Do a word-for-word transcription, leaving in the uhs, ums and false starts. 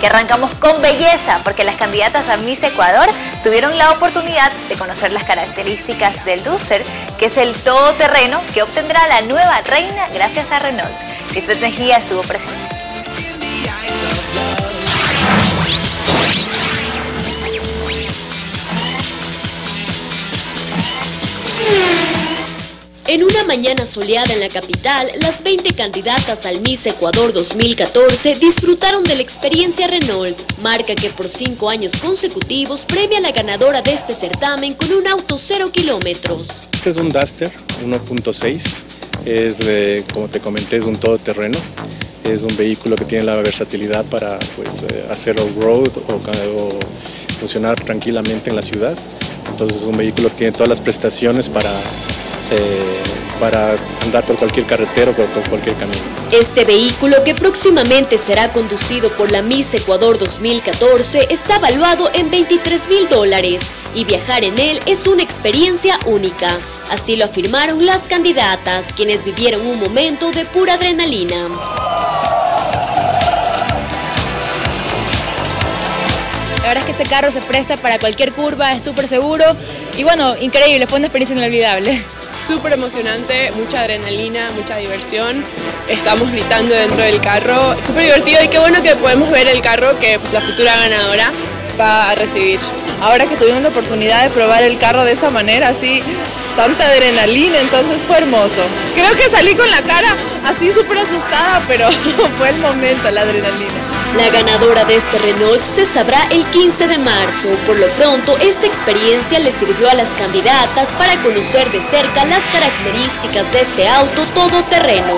que arrancamos con belleza, porque las candidatas a Miss Ecuador tuvieron la oportunidad de conocer las características del Duster, que es el todoterreno que obtendrá la nueva reina gracias a Renault. Lisbeth Mejía estuvo presente. En una mañana soleada en la capital, las veinte candidatas al Miss Ecuador dos mil catorce disfrutaron de la experiencia Renault, marca que por cinco años consecutivos premia a la ganadora de este certamen con un auto cero kilómetros. Este es un Duster uno punto seis, es eh, como te comenté, es un todoterreno, es un vehículo que tiene la versatilidad para pues, eh, hacer off-road o, o funcionar tranquilamente en la ciudad. Entonces es un vehículo que tiene todas las prestaciones para... Eh, para andar por cualquier carretera o por, por cualquier camino. Este vehículo, que próximamente será conducido por la Miss Ecuador dos mil catorce, está valuado en veintitrés mil dólares y viajar en él es una experiencia única. Así lo afirmaron las candidatas, quienes vivieron un momento de pura adrenalina. La verdad es que este carro se presta para cualquier curva, es súper seguro y bueno, increíble, fue una experiencia inolvidable. Súper emocionante, mucha adrenalina, mucha diversión, estamos gritando dentro del carro, súper divertido y qué bueno que podemos ver el carro que pues, la futura ganadora va a recibir. Ahora que tuvimos la oportunidad de probar el carro de esa manera, así, tanta adrenalina, entonces fue hermoso. Creo que salí con la cara así súper asustada, pero fue el momento, la adrenalina. La ganadora de este Renault se sabrá el quince de marzo. Por lo pronto, esta experiencia les sirvió a las candidatas para conocer de cerca las características de este auto todoterreno.